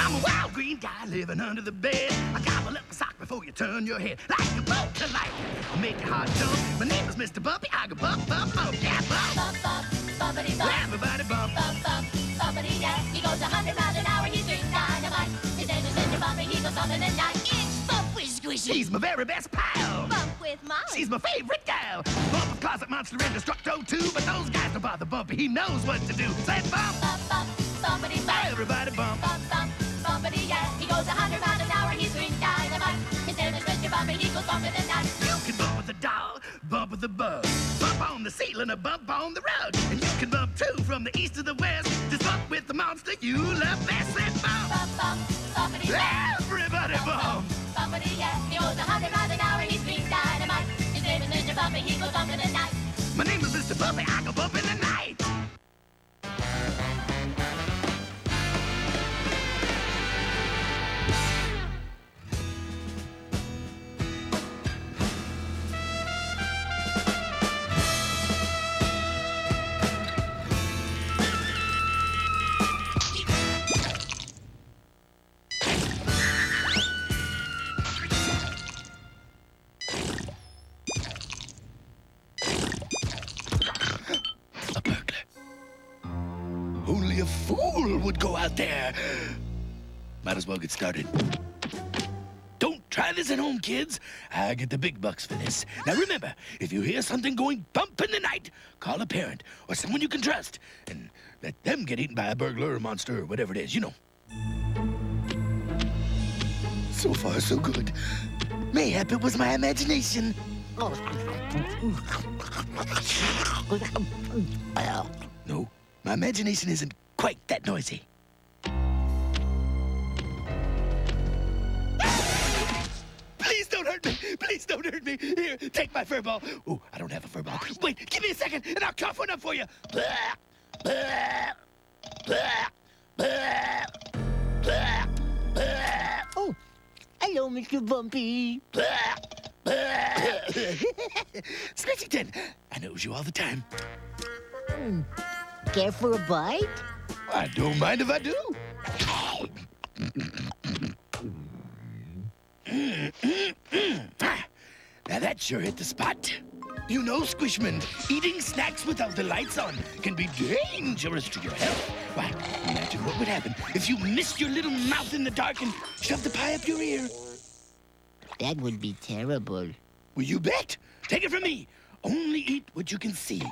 I'm a wild green guy living under the bed. I gobble up a sock before you turn your head. Like a bolt to light, I make your heart jump. My name is Mr. Bumpy. I go bump, bump, bump, yeah, bump. Bump, bump, bumpity bump. Everybody bump. Bump, bump, bumpity yeah. He goes 100 miles an hour. He's big dynamite. His name is Linda Bumpy. He goes something and not inch bump with Squishy. He's my very best pal. Bump with Molly. She's my favorite gal. Bump with Closet Monster and Destructo too. But those guys don't bother Bumpy. He knows what to do. Say bump, bump, bump. Bumpity bump. Everybody bump. Bump, bump, bumpity, yeah. He goes 100 miles an hour, he's green dynamite. His name is Mr. Bumpy, he goes bump in the night. You can bump with the doll, bump with the bug. Bump on the ceiling, a bump on the rug. And you can bump too, from the east to the west. Just bump with the monster you love best. Let's bump. Bump, bump, bumpity, yeah. Everybody bump. Bump, bumpity, yeah. He goes 100 miles an hour, he's green dynamite. His name is Ninja Bumpy, he goes bump in the night. My name is Mr. Bumpy, I go bump in the night. Only a fool would go out there. Might as well get started. Don't try this at home, kids. I get the big bucks for this. Now remember, if you hear something going bump in the night, call a parent or someone you can trust and let them get eaten by a burglar or monster or whatever it is, you know. So far, so good. Mayhap it was my imagination. No. My imagination isn't quite that noisy. Please don't hurt me. Please don't hurt me. Here, take my fur ball. Oh, I don't have a fur ball. Wait, give me a second, and I'll cough one up for you. Oh, hello, Mr. Bumpy. Squishington, I know you all the time. Mm. Care for a bite? I don't mind if I do. Now that sure hit the spot. You know, Squishman, eating snacks without the lights on can be dangerous to your health. Why, imagine what would happen if you missed your little mouth in the dark and shoved the pie up your ear. That would be terrible. Well, you bet. Take it from me. Only eat what you can see.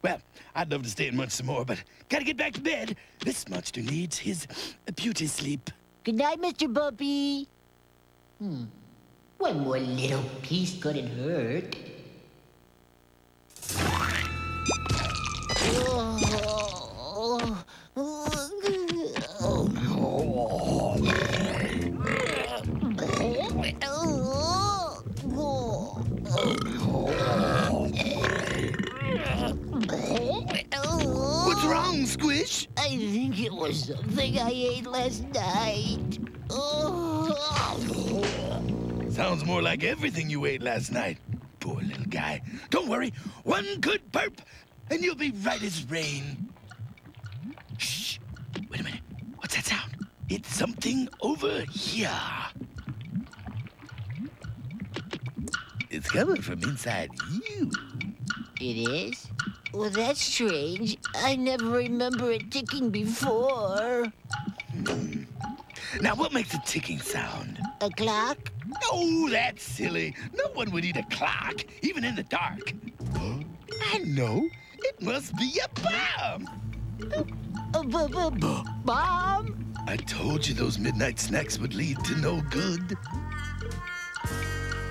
Well, I'd love to stay and munch some more, but gotta get back to bed. This monster needs his beauty sleep. Good night, Mr. Bumpy. One more little piece couldn't hurt. Squish? I think it was something I ate last night. Oh. Sounds more like everything you ate last night. Poor little guy. Don't worry. One good burp, and you'll be right as rain. Shh. Wait a minute. What's that sound? It's something over here. It's coming from inside you. It is? Well, that's strange. I never remember it ticking before. Now, what makes a ticking sound? A clock? No, that's silly. No one would eat a clock, even in the dark. I know. It must be a bomb. A bomb? I told you those midnight snacks would lead to no good.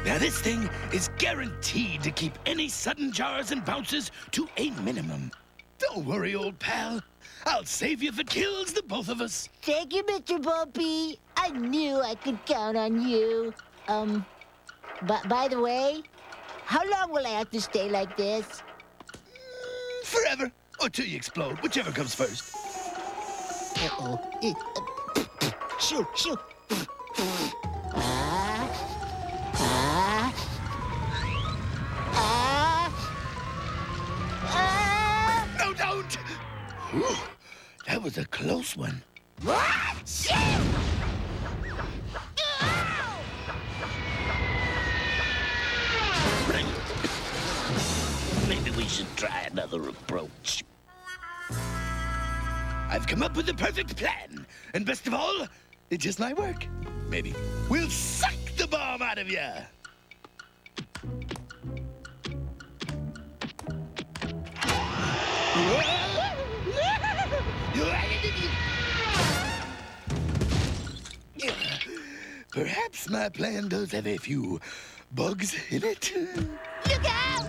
Now, this thing is guaranteed to keep any sudden jars and bounces to a minimum. Don't worry, old pal. I'll save you if it kills the both of us. Thank you, Mr. Bumpy. I knew I could count on you. By the way, how long will I have to stay like this? Forever, or till you explode, whichever comes first. Shoot. No, don't! Whew, that was a close one. What? should try another approach. I've come up with the perfect plan, and best of all, it just might work. Maybe. We'll suck the bomb out of you. Perhaps my plan does have a few bugs in it. Look out!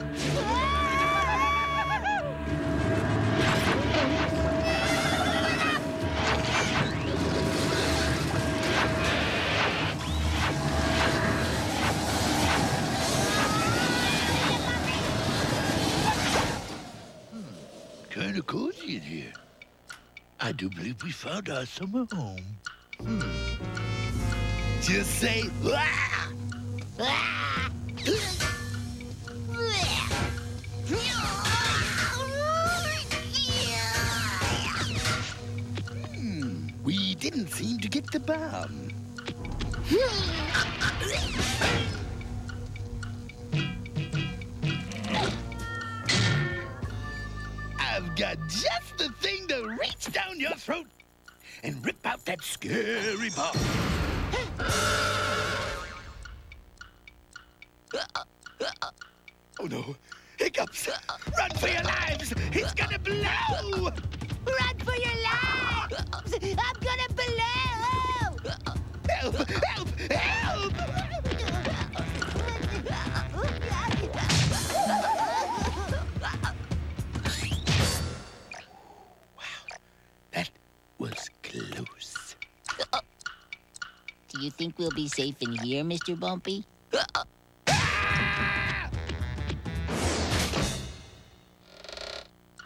Kinda cozy in here. I do believe we found our summer home. Just say, wah! Wah! We didn't seem to get the bomb. I've got just the thing to reach down your throat and rip out that scary bomb. Oh no, hiccups! Run for your lives! He's gonna blow! Run for your lives! I'm gonna blow! Help! Help! Help! Wow, that was close. Do you think we'll be safe in here, Mr. Bumpy?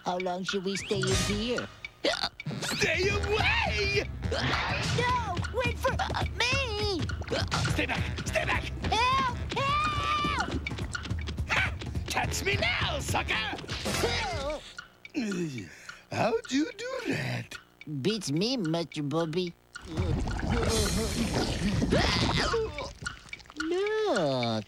How long should we stay in here? Stay away! No! Wait for me! Stay back! Stay back! Help! Help! Ha! Catch me now, sucker! How'd you do that? Beats me, Mr. Bumpy. Look!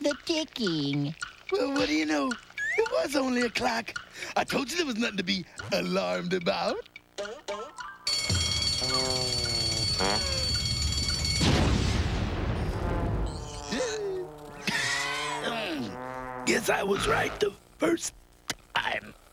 The ticking. Well, what do you know? It was only a clock. I told you there was nothing to be alarmed about. Guess I was right the first time.